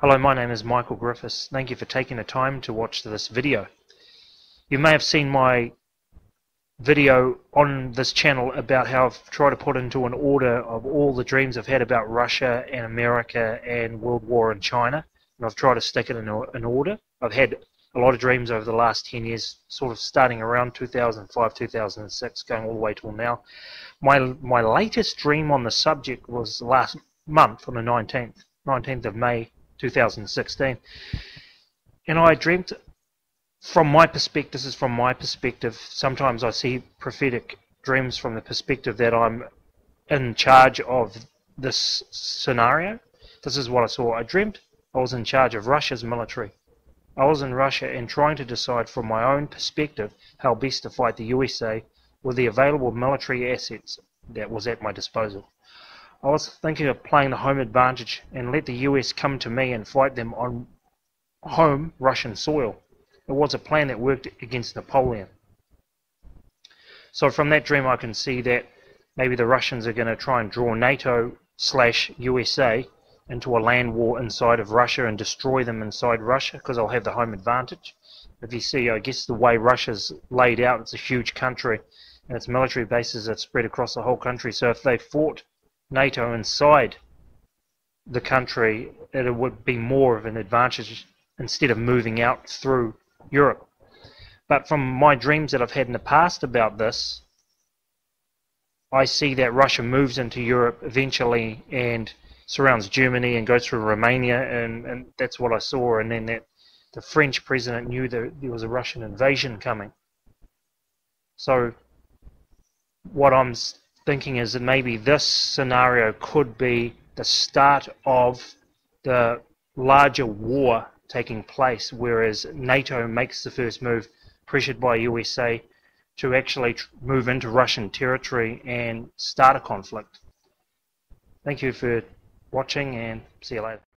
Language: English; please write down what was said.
Hello, my name is Michael Griffiths. Thank you for taking the time to watch this video. You may have seen my video on this channel about how I've tried to put into an order of all the dreams I've had about Russia and America and World War and China, and I've tried to stick it in an order. I've had a lot of dreams over the last 10 years, sort of starting around 2005, 2006, going all the way till now. My latest dream on the subject was last month on the 19th of May 2016, and I dreamt, from my perspective, this is from my perspective, sometimes I see prophetic dreams from the perspective that I'm in charge of this scenario. This is what I saw. I dreamt I was in charge of Russia's military. I was in Russia and trying to decide from my own perspective how best to fight the USA with the available military assets that was at my disposal. I was thinking of playing the home advantage and let the US come to me and fight them on home Russian soil. It was a plan that worked against Napoleon. So from that dream I can see that maybe the Russians are going to try and draw NATO/USA into a land war inside of Russia and destroy them inside Russia, because I'll have the home advantage. If you see, I guess the way Russia's laid out, it's a huge country and its military bases are spread across the whole country, so if they fought NATO inside the country, it would be more of an advantage instead of moving out through Europe. But from my dreams that I've had in the past about this, I see that Russia moves into Europe eventually and surrounds Germany and goes through Romania, and that's what I saw. And then that the French president knew that there was a Russian invasion coming. So what I'm thinking is that maybe this scenario could be the start of the larger war taking place, whereas NATO makes the first move, pressured by USA to actually move into Russian territory and start a conflict. Thank you for watching, and see you later.